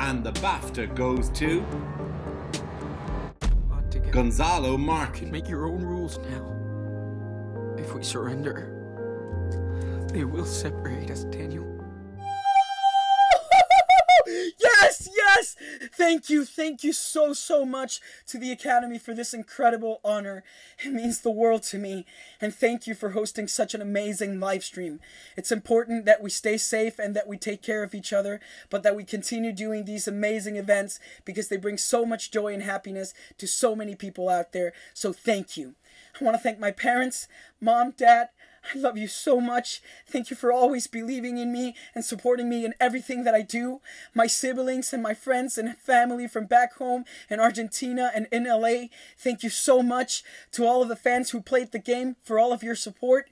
And the BAFTA goes to Gonzalo Martin. Make your own rules now. If we surrender, they will separate us, Daniel. Yes, yes! Thank you so much to the Academy for this incredible honor. It means the world to me, and thank you for hosting such an amazing live stream. It's important that we stay safe and that we take care of each other, but that we continue doing these amazing events because they bring so much joy and happiness to so many people out there, so thank you. I want to thank my parents, Mom, Dad, I love you so much. Thank you for always believing in me and supporting me in everything that I do. My siblings and my friends and family from back home in Argentina and in LA, thank you so much. To all of the fans who played the game, for all of your support.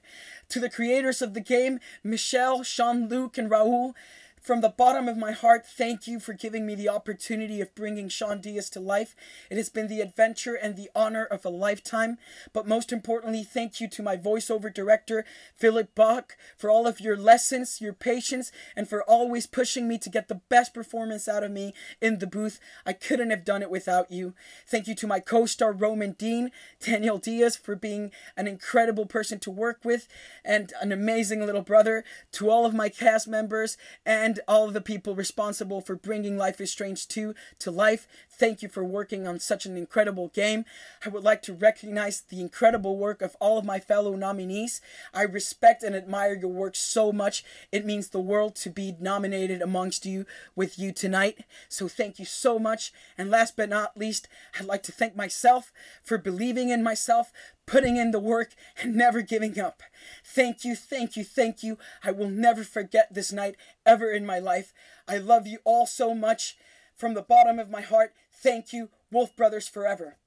To the creators of the game, Michelle, Sean, Luke, and Raúl, from the bottom of my heart, thank you for giving me the opportunity of bringing Sean Diaz to life. It has been the adventure and the honor of a lifetime. But most importantly, thank you to my voiceover director, Philip Bach, for all of your lessons, your patience, and for always pushing me to get the best performance out of me in the booth. I couldn't have done it without you. Thank you to my co-star, Roman Dean, Daniel Diaz, for being an incredible person to work with and an amazing little brother. To all of my cast members and all of the people responsible for bringing Life is Strange 2 to life. Thank you for working on such an incredible game. I would like to recognize the incredible work of all of my fellow nominees. I respect and admire your work so much. It means the world to be nominated amongst you with you tonight. So thank you so much. And last but not least, I'd like to thank myself for believing in myself, putting in the work, and never giving up. Thank you, thank you, thank you. I will never forget this night ever in my life. I love you all so much. From the bottom of my heart, thank you, Wolf Brothers Forever.